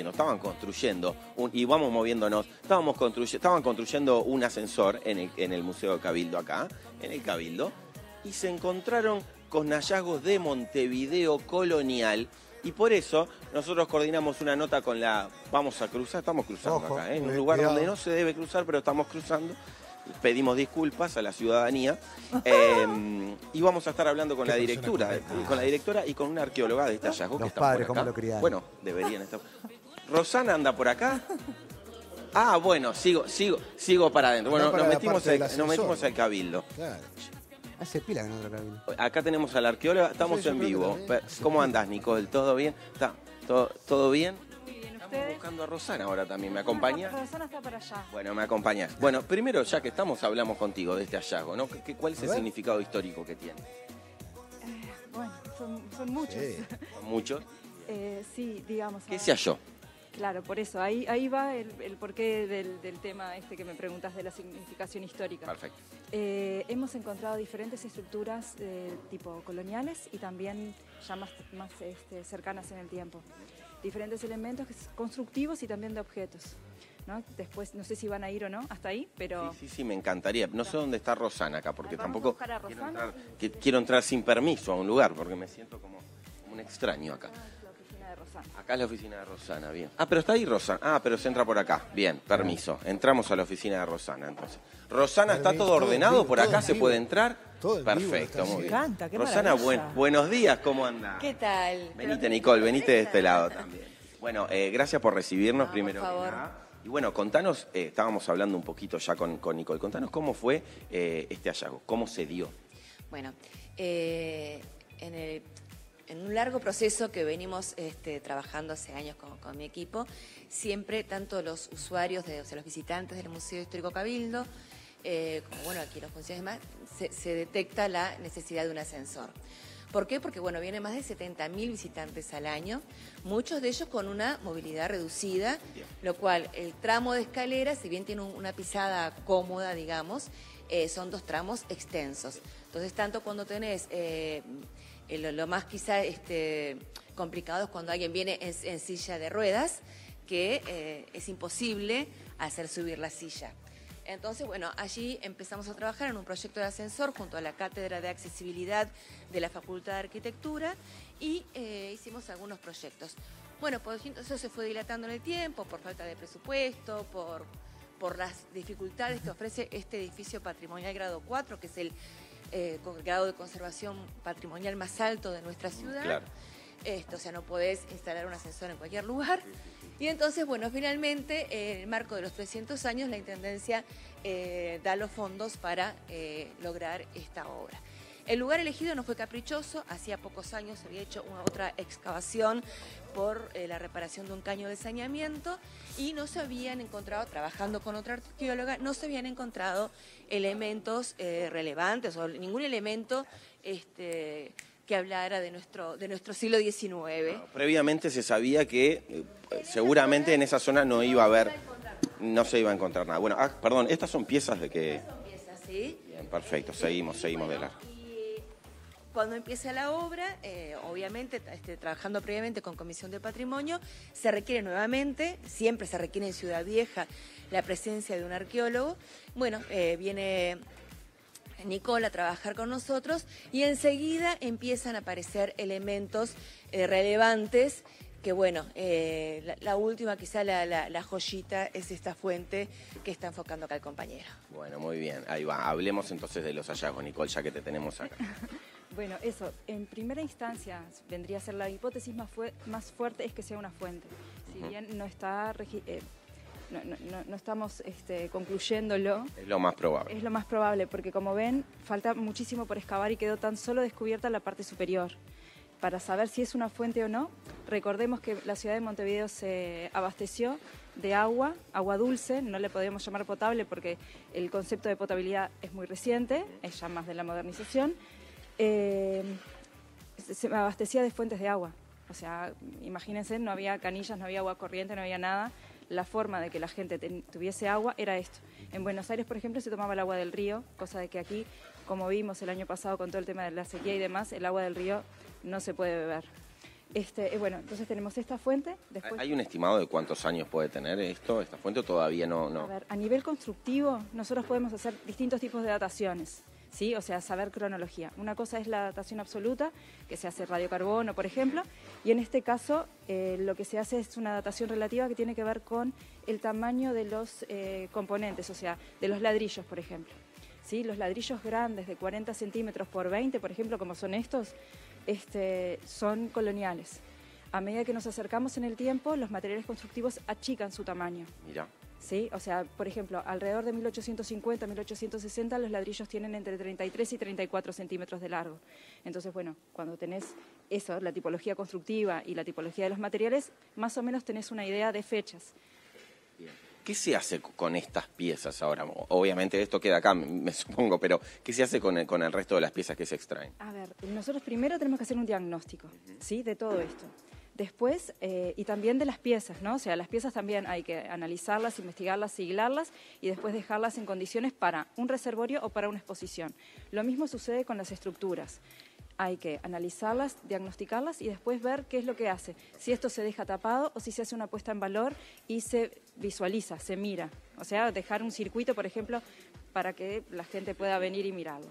estaban construyendo un ascensor en el Museo de Cabildo acá, en el Cabildo, y se encontraron con hallazgos de Montevideo colonial. Y por eso nosotros coordinamos una nota con la... Vamos a cruzar, estamos cruzando acá, en un lugar donde no se debe cruzar, pero estamos cruzando. Pedimos disculpas a la ciudadanía. Y vamos a estar hablando con la directora, y con una arqueóloga de este hallazgo. Los padres, ¿cómo lo criaron? Bueno, deberían estar... ¿Rosana anda por acá? Ah, bueno, sigo para adentro. Bueno, nos metimos al Cabildo. Claro. Hace pila que no entra Cabildo. Acá tenemos a la arqueóloga, estamos en vivo. ¿Cómo andás, Nicole? ¿Todo bien? ¿Todo bien? Muy bien, ¿ustedes? Estamos buscando a Rosana ahora también. ¿Me acompañás? Rosana está para allá. Bueno, me acompañás. Bueno, primero, ya que estamos, hablamos contigo de este hallazgo, ¿no? ¿Cuál es el significado histórico que tiene? Bueno, son muchos. Sí. ¿Son muchos? Sí, digamos. ¿Qué se halló? Claro, por eso, ahí va el porqué del tema este que me preguntas de la significación histórica. Perfecto. Hemos encontrado diferentes estructuras tipo coloniales y también ya más cercanas en el tiempo. Diferentes elementos constructivos y también de objetos, ¿no? Después, no sé si van a ir o no hasta ahí, pero... Sí, me encantaría. No sé dónde está Rosana acá, porque tampoco quiero entrar sin permiso a un lugar, porque me siento como un extraño acá. Acá es la oficina de Rosana, bien. Ah, pero está ahí Rosana. Ah, pero se entra por acá. Bien, permiso. Entramos a la oficina de Rosana, entonces. Rosana, ¿está todo ordenado? ¿Por acá se puede entrar? Perfecto, muy bien. Me encanta, qué maravilla. Rosana, buenos días, ¿cómo andás? ¿Qué tal? Venite, Nicole, venite de este lado también. Bueno, gracias por recibirnos primero que nada. Y bueno, contanos, estábamos hablando un poquito ya con Nicole, contanos cómo fue este hallazgo, cómo se dio. Bueno, en un largo proceso que venimos trabajando hace años con mi equipo, siempre tanto los usuarios, los visitantes del Museo Histórico Cabildo, como bueno, aquí los funcionarios más, se detecta la necesidad de un ascensor. ¿Por qué? Porque bueno, vienen más de 70.000 visitantes al año, muchos de ellos con una movilidad reducida, lo cual el tramo de escalera, si bien tiene una pisada cómoda, digamos, son dos tramos extensos. Entonces, tanto cuando tenés... Lo más quizá complicado es cuando alguien viene en silla de ruedas, que es imposible hacer subir la silla. Entonces, bueno, allí empezamos a trabajar en un proyecto de ascensor junto a la Cátedra de Accesibilidad de la Facultad de Arquitectura y hicimos algunos proyectos. Bueno, pues eso se fue dilatando en el tiempo por falta de presupuesto, por las dificultades que ofrece este edificio patrimonial grado 4, que es el grado de conservación patrimonial más alto de nuestra ciudad. Claro. O sea, no podés instalar un ascensor en cualquier lugar. Y entonces, bueno, finalmente, en el marco de los 300 años, la Intendencia da los fondos para lograr esta obra. El lugar elegido no fue caprichoso, hacía pocos años se había hecho otra excavación por la reparación de un caño de saneamiento y no se habían encontrado, trabajando con otra arqueóloga, no se habían encontrado elementos relevantes o ningún elemento que hablara de nuestro siglo XIX. No, previamente se sabía que seguramente en esa zona no se iba a encontrar nada. Bueno, perdón, estas son piezas de que... Estas son piezas, sí. Bien, perfecto, seguimos de largo. Cuando empieza la obra, obviamente, trabajando previamente con Comisión de Patrimonio, se requiere nuevamente, siempre se requiere en Ciudad Vieja, la presencia de un arqueólogo. Bueno, viene Nicole a trabajar con nosotros y enseguida empiezan a aparecer elementos relevantes que, bueno, la última, quizá la joyita, es esta fuente que está enfocando acá el compañero. Bueno, muy bien, ahí va. Hablemos entonces de los hallazgos, Nicole, ya que te tenemos acá. Bueno, eso, en primera instancia vendría a ser la hipótesis más fuerte es que sea una fuente. Si bien no está no estamos concluyéndolo... Es lo más probable. Es lo más probable, porque como ven, falta muchísimo por excavar y quedó tan solo descubierta la parte superior. Para saber si es una fuente o no, recordemos que la ciudad de Montevideo se abasteció de agua dulce, no le podríamos llamar potable porque el concepto de potabilidad es muy reciente, es ya más de la modernización. Se abastecía de fuentes de agua, o sea, imagínense, no había canillas, no había agua corriente, no había nada. La forma de que la gente tuviese agua era esto. En Buenos Aires, por ejemplo, se tomaba el agua del río, cosa de que aquí, como vimos el año pasado con todo el tema de la sequía y demás, el agua del río no se puede beber. Bueno, entonces tenemos esta fuente. Después... ¿Hay un estimado de cuántos años puede tener esto, esta fuente, o todavía no? A ver, a nivel constructivo, nosotros podemos hacer distintos tipos de dataciones, ¿sí? O sea, saber cronología. Una cosa es la datación absoluta, que se hace radiocarbono, por ejemplo, y en este caso lo que se hace es una datación relativa que tiene que ver con el tamaño de los componentes, o sea, de los ladrillos, por ejemplo. ¿Sí? Los ladrillos grandes de 40 centímetros por 20, por ejemplo, como son estos, son coloniales. A medida que nos acercamos en el tiempo, los materiales constructivos achican su tamaño. Mira. ¿Sí? O sea, por ejemplo, alrededor de 1850, 1860, los ladrillos tienen entre 33 y 34 centímetros de largo. Entonces, bueno, cuando tenés eso, la tipología constructiva y la tipología de los materiales, más o menos tenés una idea de fechas. Bien. ¿Qué se hace con estas piezas ahora? Obviamente esto queda acá, me supongo, pero ¿qué se hace con el resto de las piezas que se extraen? A ver, nosotros primero tenemos que hacer un diagnóstico, ¿sí? De todo esto. Después, y también de las piezas, ¿no? O sea, las piezas también hay que analizarlas, investigarlas, siglarlas y después dejarlas en condiciones para un reservorio o para una exposición. Lo mismo sucede con las estructuras. Hay que analizarlas, diagnosticarlas y después ver qué es lo que hace. Si esto se deja tapado o si se hace una puesta en valor y se visualiza, se mira. O sea, dejar un circuito, por ejemplo, para que la gente pueda venir y mirarlo.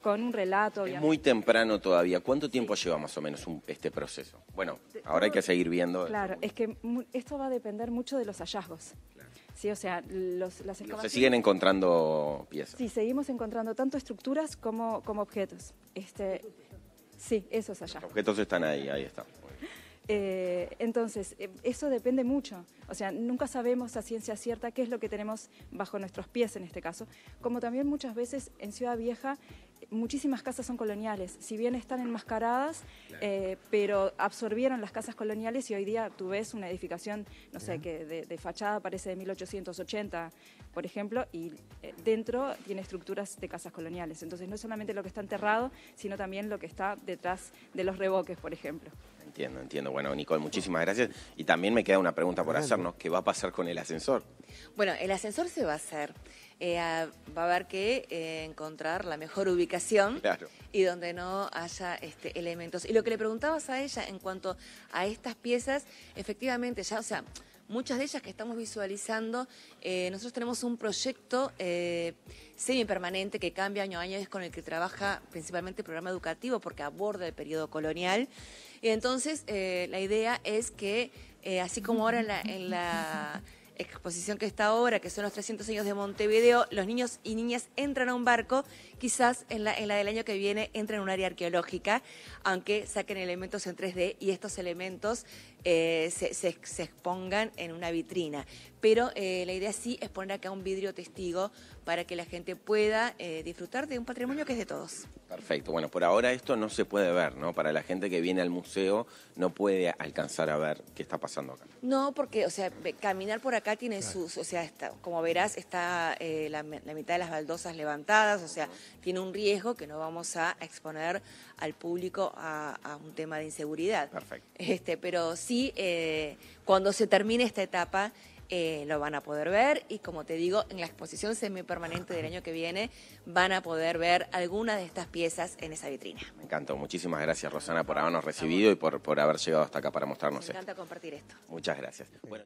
Con un relato, obviamente. Es muy temprano todavía. ¿Cuánto tiempo lleva más o menos este proceso? Bueno, ahora hay que seguir viendo. Claro, es que esto va a depender mucho de los hallazgos. Claro. Sí, o sea, las excavaciones... ¿Se siguen encontrando piezas? Sí, seguimos encontrando tanto estructuras como objetos. Sí, eso es allá. Los objetos están ahí está. Entonces, eso depende mucho. O sea, nunca sabemos a ciencia cierta qué es lo que tenemos bajo nuestros pies en este caso. Como también muchas veces en Ciudad Vieja, muchísimas casas son coloniales. Si bien están enmascaradas, pero absorbieron las casas coloniales y hoy día tú ves una edificación, no sé, que de fachada parece de 1880, por ejemplo, y dentro tiene estructuras de casas coloniales. Entonces, no es solamente lo que está enterrado, sino también lo que está detrás de los revoques, por ejemplo. Entiendo. Bueno, Nicole, muchísimas gracias. Y también me queda una pregunta por hacernos. ¿Qué va a pasar con el ascensor? Bueno, el ascensor se va a hacer. Va a haber que encontrar la mejor ubicación, claro, y donde no haya elementos. Y lo que le preguntabas a ella en cuanto a estas piezas, efectivamente ya, o sea, muchas de ellas que estamos visualizando, nosotros tenemos un proyecto semipermanente que cambia año a año, es con el que trabaja principalmente el programa educativo porque aborda el periodo colonial. Y entonces la idea es que, así como ahora en la exposición que está ahora, que son los 300 años de Montevideo, los niños y niñas entran a un barco, quizás en la del año que viene entran a un área arqueológica, aunque saquen elementos en 3D y estos elementos se expongan en una vitrina. Pero la idea sí es poner acá un vidrio testigo para que la gente pueda disfrutar de un patrimonio que es de todos. Perfecto. Bueno, por ahora esto no se puede ver, ¿no? Para la gente que viene al museo no puede alcanzar a ver qué está pasando acá. No, porque, o sea, caminar por acá tiene sus... O sea, como verás, está la mitad de las baldosas levantadas, o sea, tiene un riesgo que no vamos a exponer al público a un tema de inseguridad. Perfecto. Pero sí, cuando se termine esta etapa... lo van a poder ver y, como te digo, en la exposición semipermanente del año que viene van a poder ver algunas de estas piezas en esa vitrina. Me encantó. Muchísimas gracias, Rosana, por habernos recibido y por haber llegado hasta acá para mostrarnos esto. Me encanta compartir esto. Muchas gracias. Bueno.